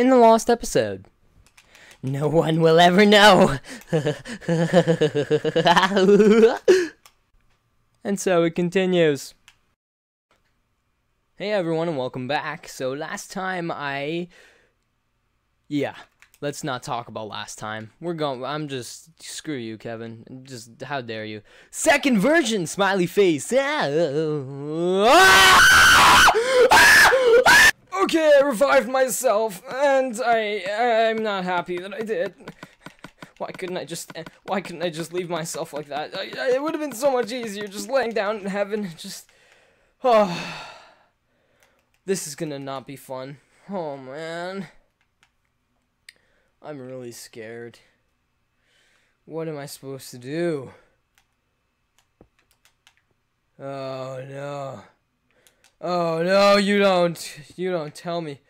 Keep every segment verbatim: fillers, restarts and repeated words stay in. in the last episode. No one will ever know. And so it continues. Hey everyone, and welcome back. So last time I... Yeah, let's not talk about last time. We're going... I'm just... Screw you, Kevin. Just... How dare you. Second version, smiley face. Okay, I revived myself, and I... I'm not happy that I did. Why couldn't I just... Why couldn't I just leave myself like that? I, I, it would have been so much easier just laying down in heaven. Just... Oh... This is gonna not be fun. Oh man. I'm really scared. What am I supposed to do? Oh no. Oh no, you don't. You don't tell me.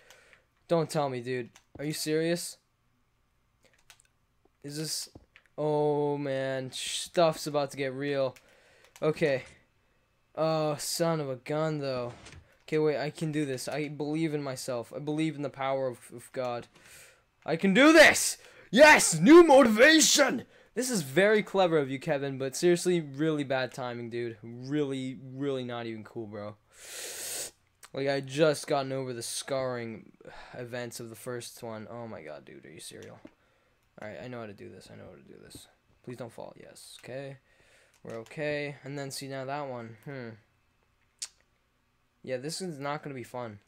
Don't tell me, dude. Are you serious? Is this... Oh man. Stuff's about to get real. Okay. Oh, son of a gun though. Okay, wait, I can do this. I believe in myself. I believe in the power of, of God. I can do this! Yes! New motivation! This is very clever of you, Kevin, but seriously, really bad timing, dude. Really, really not even cool, bro. Like, I just gotten over the scarring events of the first one. Oh my god, dude, are you serial? Alright, I know how to do this. I know how to do this. Please don't fall. Yes, okay. We're okay. And then, see, now that one. Hmm. Yeah, this is not going to be fun.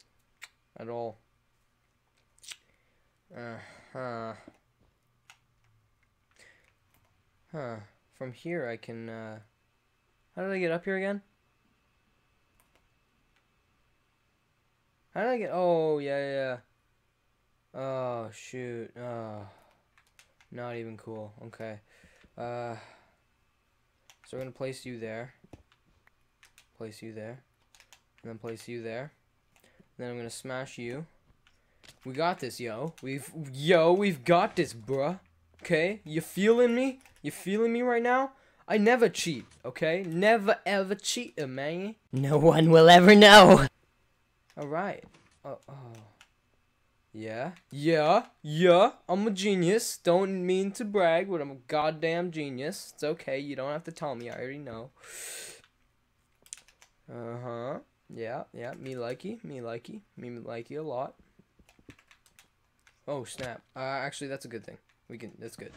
At all. Uh, huh. Huh. From here I can, uh... How did I get up here again? How did I get... Oh, yeah, yeah. Oh, shoot. Oh. Not even cool. Okay. Uh... So we're going to place you there. Place you there. And then place you there. Then I'm gonna smash you. We got this, yo. We've yo, we've got this, bruh. Okay? You feeling me? You feeling me right now? I never cheat, okay? Never ever cheat, man. No one will ever know. Alright. Oh, oh. Yeah. Yeah. Yeah. I'm a genius. Don't mean to brag, but I'm a goddamn genius. It's okay, you don't have to tell me, I already know. Uh-huh. Yeah, yeah, me likey, me likey, me likey a lot. Oh, snap. Uh, actually, that's a good thing. We can, that's good.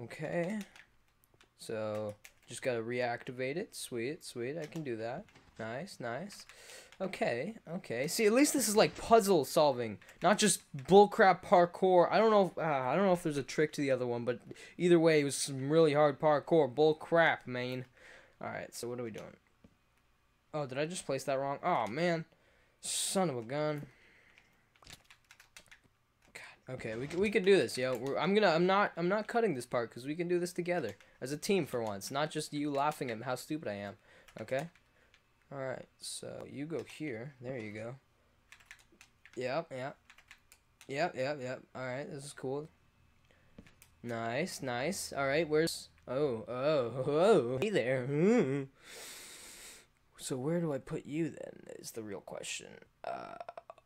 Okay. So, just gotta reactivate it. Sweet, sweet, I can do that. Nice, nice. Okay, okay. See, at least this is like puzzle solving, not just bullcrap parkour. I don't know, if, uh, I don't know if there's a trick to the other one, but either way, it was some really hard parkour. Bullcrap, man. Alright, so what are we doing? Oh, did I just place that wrong? Oh, man. Son of a gun. God. Okay, we we could do this, yo. We're, I'm gonna I'm not I'm not cutting this part because we can do this together as a team for once, not just you laughing at how stupid I am. Okay. All right. So, you go here. There you go. Yep, yep. Yep, yep, yep. All right. This is cool. Nice, nice. All right. Where's Oh, oh, oh. Hey there. Mm. So where do I put you then, is the real question. Uh,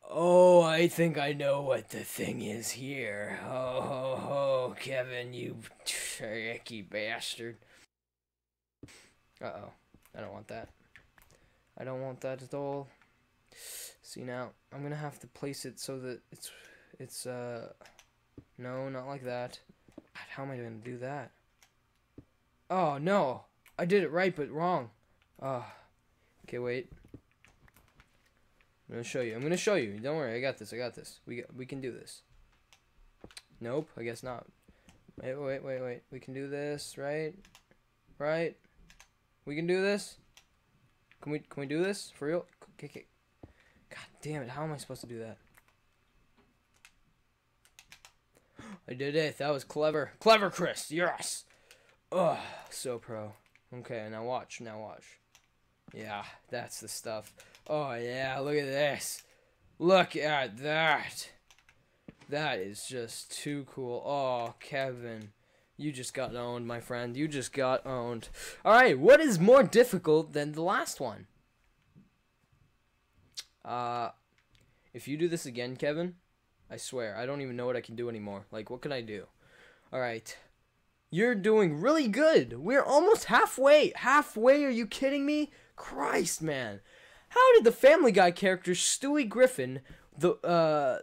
oh, I think I know what the thing is here. Oh, oh, oh Kevin, you tricky bastard. Uh-oh. I don't want that. I don't want that at all. See, now, I'm going to have to place it so that it's... it's uh, no, not like that. God, how am I going to do that? Oh, no. I did it right, but wrong. Ugh. Okay, wait. I'm gonna show you. I'm gonna show you. Don't worry, I got this. I got this. We got, we can do this. Nope, I guess not. Wait, wait, wait, wait. We can do this, right? Right? We can do this. Can we can we do this for real? Okay, okay. God damn it! How am I supposed to do that? I did it. That was clever. Clever, Chris. Yes. Ugh, so pro. Okay, now watch. Now watch. Yeah, that's the stuff. Oh, yeah, look at this. Look at that. That is just too cool. Oh, Kevin, you just got owned, my friend. You just got owned. All right, what is more difficult than the last one? Uh, if you do this again, Kevin, I swear. I don't even know what I can do anymore. Like, what can I do? Alright. You're doing really good. We're almost halfway. Halfway? Are you kidding me? Christ, man. How did the Family Guy character Stewie Griffin, the uh,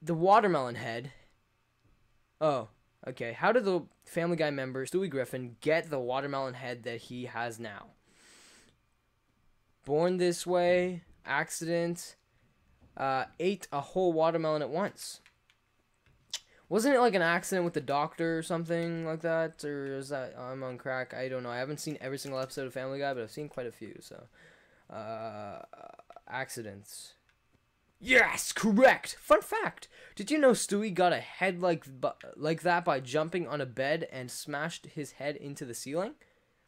the watermelon head... Oh, okay. How did the Family Guy member Stewie Griffin get the watermelon head that he has now? Born this way, accident, uh, ate a whole watermelon at once. Wasn't it like an accident with the doctor or something like that? Or is that, I'm on crack, I don't know. I haven't seen every single episode of Family Guy, but I've seen quite a few, so. Uh, accidents. Yes, correct! Fun fact! Did you know Stewie got a head like, like that by jumping on a bed and smashed his head into the ceiling?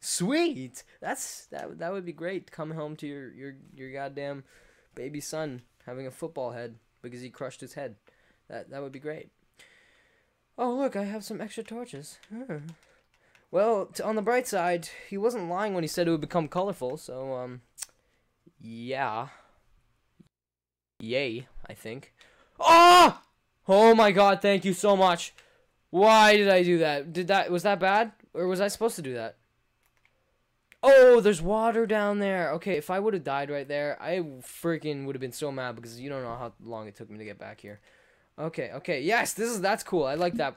Sweet. That's that. That would be great. Come home to your your your goddamn baby son having a football head because he crushed his head. That that would be great. Oh look, I have some extra torches. Huh. Well, t on the bright side, he wasn't lying when he said it would become colorful. So um, yeah, yay, I think. Oh, oh my God! Thank you so much. Why did I do that? Did that was that bad, or was I supposed to do that? Oh, there's water down there. Okay, if I would have died right there, I freaking would have been so mad because you don't know how long it took me to get back here. Okay, okay. Yes, this is that's cool. I like that.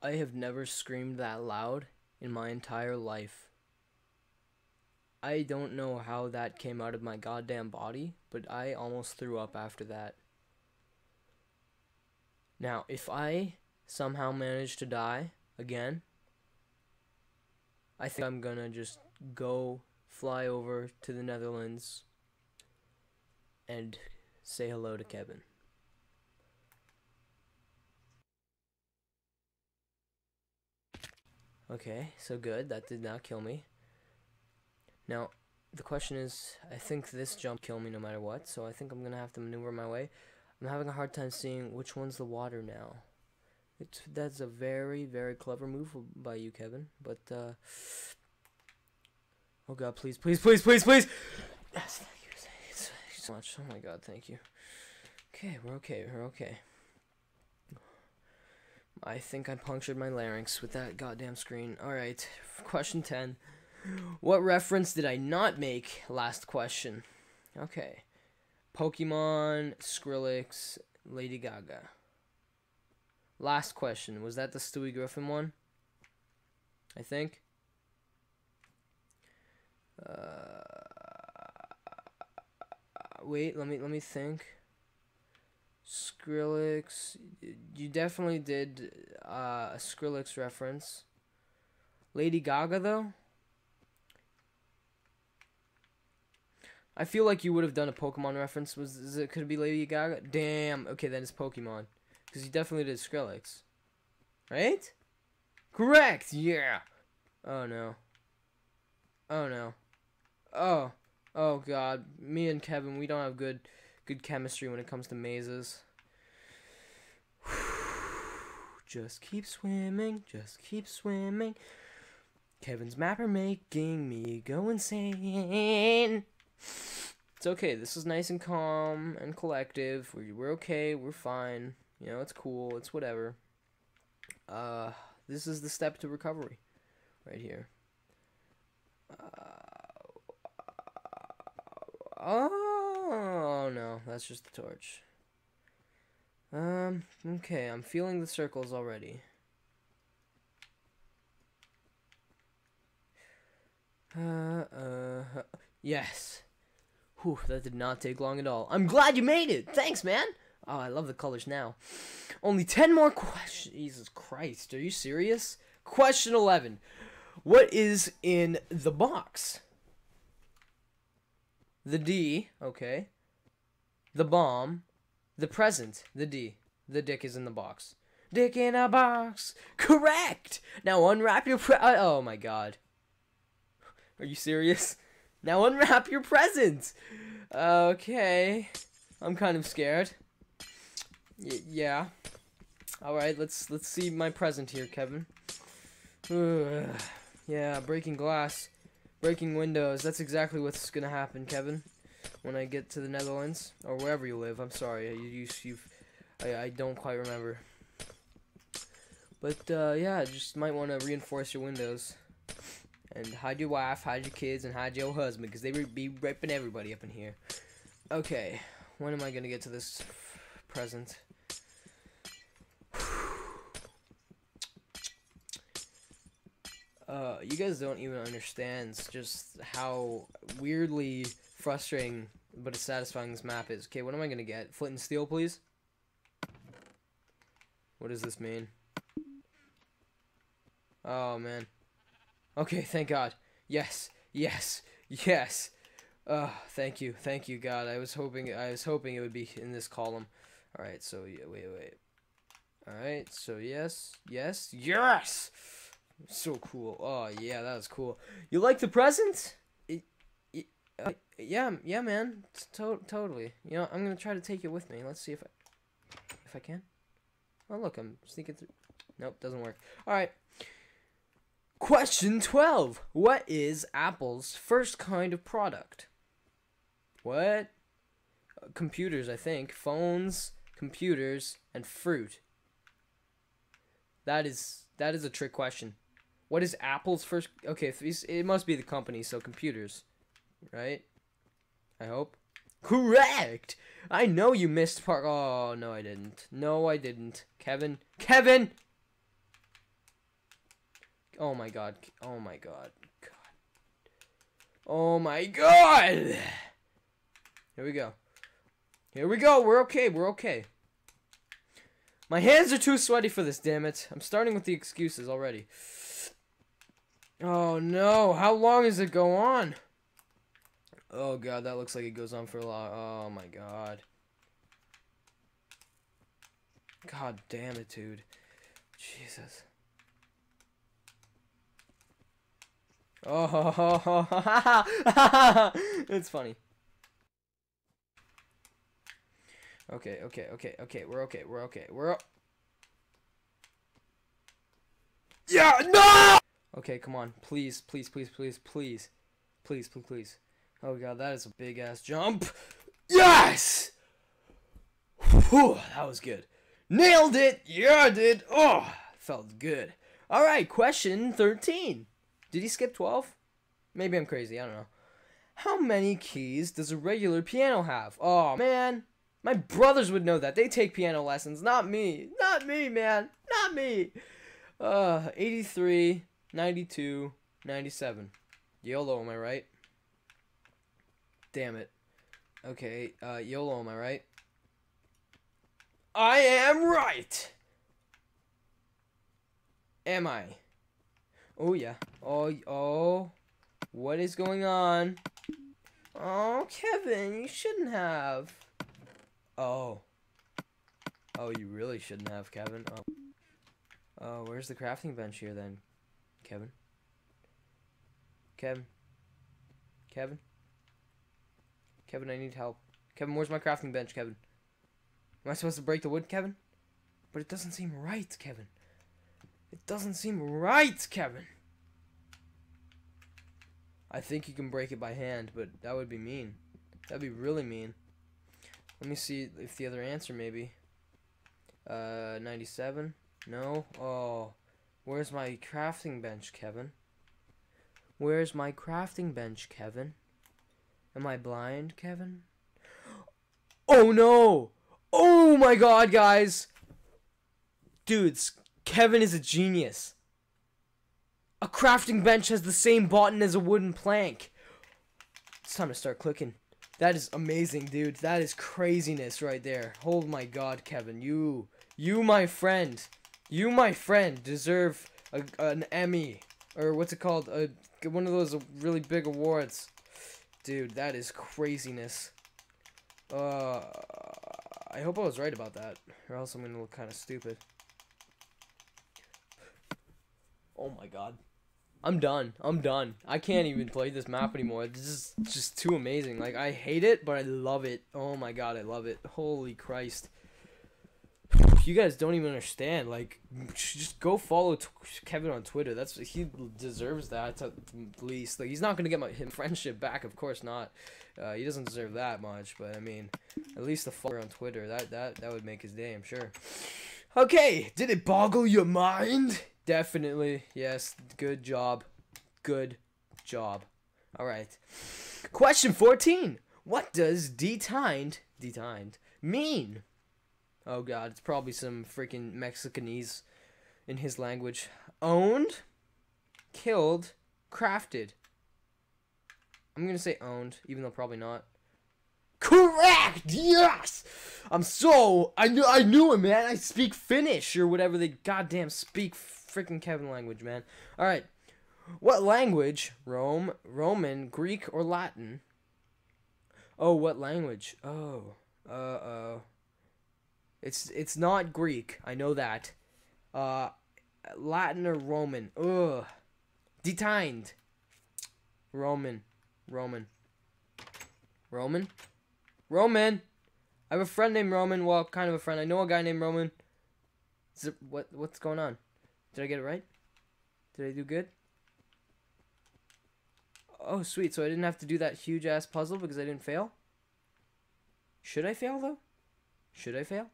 I have never screamed that loud in my entire life. I don't know how that came out of my goddamn body, but I almost threw up after that. Now, if I somehow manage to die again, I think I'm gonna just go fly over to the Netherlands and say hello to Kevin. Okay, so good. That did not kill me. Now, the question is, I think this jump will kill me no matter what, so I think I'm gonna have to maneuver my way. I'm having a hard time seeing which one's the water now. It's, that's a very, very clever move by you, Kevin. But, uh... oh, God, please, please, please, please, please! Yes, thank you, thank you so much. Oh, my God, thank you. Okay, we're okay, we're okay. I think I punctured my larynx with that goddamn screen. Alright, question ten. What reference did I not make? Last question. Okay. Pokemon, Skrillex, Lady Gaga. Last question. Was that the Stewie Griffin one? I think. Uh, wait, let me let me think. Skrillex. You definitely did uh, a Skrillex reference. Lady Gaga, though? I feel like you would have done a Pokemon reference. Was is it, could it be Lady Gaga? Damn. Okay, then it's Pokemon. Because he definitely did Skrillex. Right? Correct! Yeah! Oh no. Oh no. Oh. Oh God. Me and Kevin, we don't have good good chemistry when it comes to mazes. Just keep swimming. Just keep swimming. Kevin's mapper making me go insane. It's okay. This is nice and calm and collective. We're, we're okay. We're fine. You know, it's cool, it's whatever. Uh, this is the step to recovery, right here. Uh, oh, no, that's just the torch. Um, okay, I'm feeling the circles already. Uh, uh, yes. Whew, that did not take long at all. I'm glad you made it! Thanks, man! Oh, I love the colors now. Only ten more questions. Jesus Christ, are you serious? Question eleven. What is in the box? The D, okay. The bomb. The present, the D. The dick is in the box. Dick in a box. Correct! Now unwrap your pre- Oh my God. Are you serious? Now unwrap your present! Okay. I'm kind of scared. Y yeah. All right, let's let's see my present here, Kevin. Ugh. Yeah, breaking glass, breaking windows. That's exactly what's gonna happen, Kevin. when I get to the Netherlands, or wherever you live. I'm sorry, you, you, you've, I, I don't quite remember. But, uh, yeah, just might want to reinforce your windows. And hide your wife, hide your kids, and hide your husband, because they would be raping everybody up in here. Okay, when am I going to get to this present? Uh, you guys don't even understand just how weirdly frustrating but as satisfying this map is. Okay, what am I going to get? Flint and steel, please? What does this mean? Oh, man. Okay, thank God. Yes, yes, yes. Uh, thank you, thank you, God. I was hoping, I was hoping it would be in this column. All right, so yeah, wait, wait. All right, so yes, yes, yes. So cool. Oh yeah, that was cool. You like the present? It, it, uh, yeah, yeah, man. To totally. You know, I'm gonna try to take it with me. Let's see if I, if I can. Oh look, I'm sneaking through. Nope, doesn't work. All right. Question twelve. What is Apple's first kind of product? What? Uh, computers, I think. Phones, computers, and fruit. That is that is a trick question. What is Apple's first... Okay, it must be the company, so computers. Right? I hope. Correct! I know you missed part... Oh, no, I didn't. No, I didn't. Kevin. Kevin! Oh my God! Oh my God! God! Oh my God! Here we go! Here we go! We're okay! We're okay! My hands are too sweaty for this. Damn it! I'm starting with the excuses already. Oh no! How long does it go on? Oh God! That looks like it goes on for a lot. Oh my God! God damn it, dude! Jesus! Oh, it's funny. Okay, okay, okay, okay. We're okay. We're okay. We're. Yeah. No. Okay, come on, please, please, please, please, please, please, please, please. Oh God, that is a big ass jump. Yes. Whew, that was good. Nailed it. Yeah, I did. Oh, felt good. All right, question thirteen. Did he skip twelve? Maybe I'm crazy, I don't know. How many keys does a regular piano have? Oh man, my brothers would know that. They take piano lessons, not me. Not me, man, not me. Uh, eighty-three, ninety-two, ninety-seven. YOLO, am I right? Damn it. Okay, uh, YOLO, am I right? I am right! Am I? Oh yeah. Oh, oh. What is going on? Oh, Kevin, you shouldn't have. Oh. Oh, you really shouldn't have, Kevin. Oh. Oh, where's the crafting bench here then? Kevin. Kevin. Kevin. Kevin, I need help. Kevin, where's my crafting bench, Kevin? Am I supposed to break the wood, Kevin? But it doesn't seem right, Kevin. It doesn't seem right, Kevin. I think you can break it by hand, but that would be mean. That'd be really mean. Let me see if the other answer maybe. Uh, ninety-seven? No? Oh. Where's my crafting bench, Kevin? Where's my crafting bench, Kevin? Am I blind, Kevin? Oh no! Oh my God, guys! Dudes. Kevin is a genius. A crafting bench has the same button as a wooden plank. It's time to start clicking. That is amazing, dude. That is craziness right there. Oh my God, Kevin. You, you, my friend. You, my friend, deserve a, an Emmy. Or what's it called? A, one of those really big awards. Dude, that is craziness. Uh, I hope I was right about that. Or else I'm going to look kind of stupid. Oh my God. I'm done. I'm done. I can't even play this map anymore. This is just too amazing. Like, I hate it, but I love it. Oh my God, I love it. Holy Christ. You guys don't even understand. Like, just go follow t Kevin on Twitter. That's he deserves that at least. Like, he's not gonna get my him friendship back, of course not. Uh, he doesn't deserve that much, but I mean, at least the follower on Twitter. That that that would make his day, I'm sure. Okay, did it boggle your mind? Definitely, yes. Good job, good job. All right. Question fourteen. What does detined detined mean? Oh god, it's probably some freaking Mexicanese in his language. Owned, killed, crafted. I'm gonna say owned, even though probably not. Correct! Yes! I'm so... I knew, I knew it, man. I speak Finnish or whatever they goddamn speak freaking Kevin language, man. Alright. What language? Rome, Roman, Greek, or Latin? Oh, what language? Oh. Uh-oh. It's it's not Greek. I know that. Uh, Latin or Roman. Ugh. Detined. Roman. Roman. Roman? Roman! I have a friend named Roman. Well, kind of a friend. I know a guy named Roman. Is it, what What's going on? Did I get it right? Did I do good? Oh, sweet. So I didn't have to do that huge-ass puzzle because I didn't fail? Should I fail, though? Should I fail?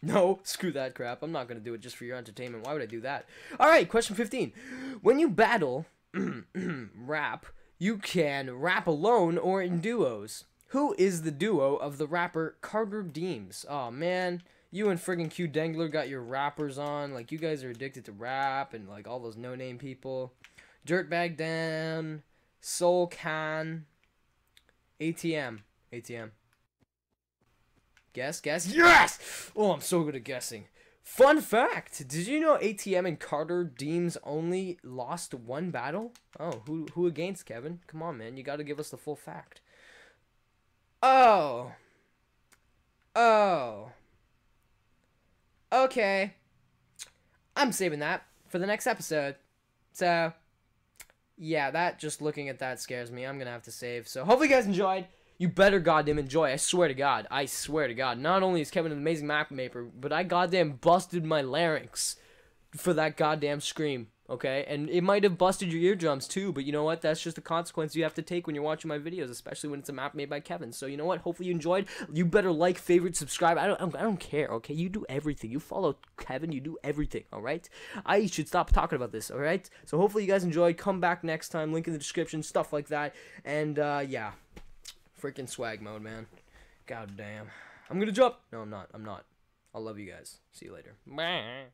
No, screw that crap. I'm not going to do it just for your entertainment. Why would I do that? All right, question fifteen. When you battle, rap, you can rap alone or in duos. Who is the duo of the rapper Carter Deems? Aw, man. You and friggin' Q Dangler got your rappers on. Like, you guys are addicted to rap and, like, all those no-name people. Dirtbag Dan. Soul Can. A T M. A T M. Guess, guess. Yes! Oh, I'm so good at guessing. Fun fact, did you know A T M and Carter Deems only lost one battle? Oh, who who against, Kevin? Come on, man. You got to give us the full fact. Oh. Oh. Okay. I'm saving that for the next episode. So, yeah, that just looking at that scares me. I'm going to have to save. So, hopefully you guys enjoyed. You better goddamn enjoy, I swear to God. I swear to God. Not only is Kevin an amazing map maker, but I goddamn busted my larynx for that goddamn scream, okay? And it might have busted your eardrums too, but you know what? That's just a consequence you have to take when you're watching my videos, especially when it's a map made by Kevin. So you know what? Hopefully you enjoyed. You better like, favorite, subscribe. I don't, I don't care, okay? You do everything. You follow Kevin. You do everything, all right? I should stop talking about this, all right? So hopefully you guys enjoyed. Come back next time. Link in the description, stuff like that. And, uh, yeah. Freaking swag mode, man. God damn. I'm gonna jump. No, I'm not. I'm not. I love you guys. See you later. Bye.